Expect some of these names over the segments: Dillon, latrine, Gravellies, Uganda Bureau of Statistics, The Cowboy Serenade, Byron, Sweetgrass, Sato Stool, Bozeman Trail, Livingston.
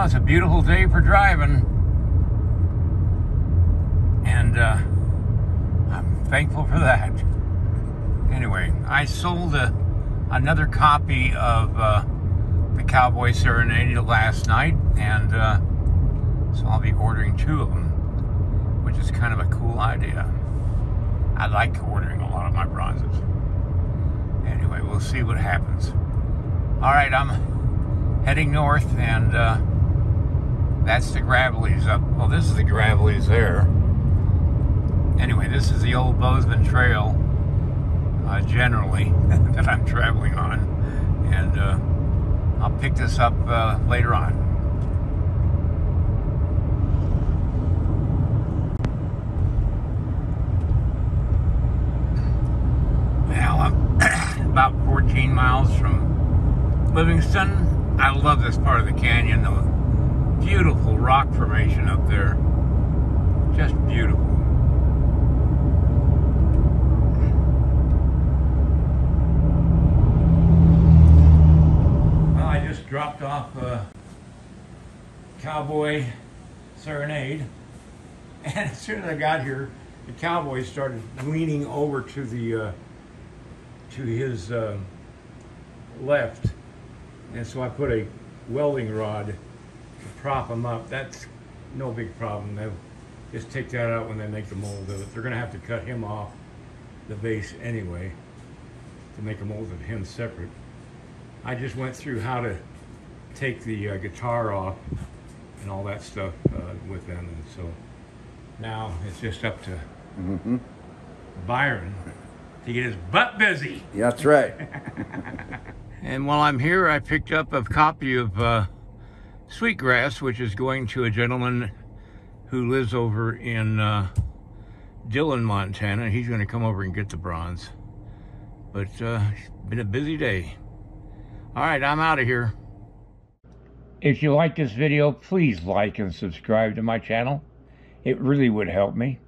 now. It's a beautiful day for driving. And I'm thankful for that. Anyway, I sold another copy of The Cowboy Serenade last night, and so I'll be ordering 2 of them, which is kind of a cool idea. I like ordering a lot of my bronzes. Anyway, we'll see what happens. All right, I'm heading north, and that's the Gravellies up. Well, this is the Gravellies there. Anyway, this is the old Bozeman Trail, generally, that I'm traveling on. And I'll pick this up later on. Now, I'm about 14 miles from Livingston. I love this part of the canyon, the beautiful rock formation up there. Just beautiful. Dropped off Cowboy Serenade, and as soon as I got here, the cowboy started leaning over to the to his left, and so I put a welding rod to prop him up. That's no big problem. They'll just take that out when they make the mold of it. They're gonna have to cut him off the base anyway to make a mold of him separate. I just went through how to take the guitar off and all that stuff with them, and so now it's just up to Byron to get his butt busy. Yeah, that's right. And while I'm here, I picked up a copy of Sweetgrass, which is going to a gentleman who lives over in Dillon, Montana. He's going to come over and get the bronze, but it's been a busy day. All right, I'm out of here. If you like this video, please like and subscribe to my channel. It really would help me.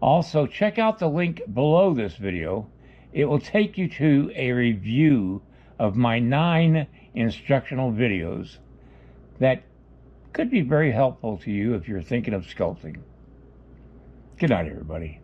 Also, check out the link below this video. It will take you to a review of my 9 instructional videos that could be very helpful to you if you're thinking of sculpting. Good night, everybody.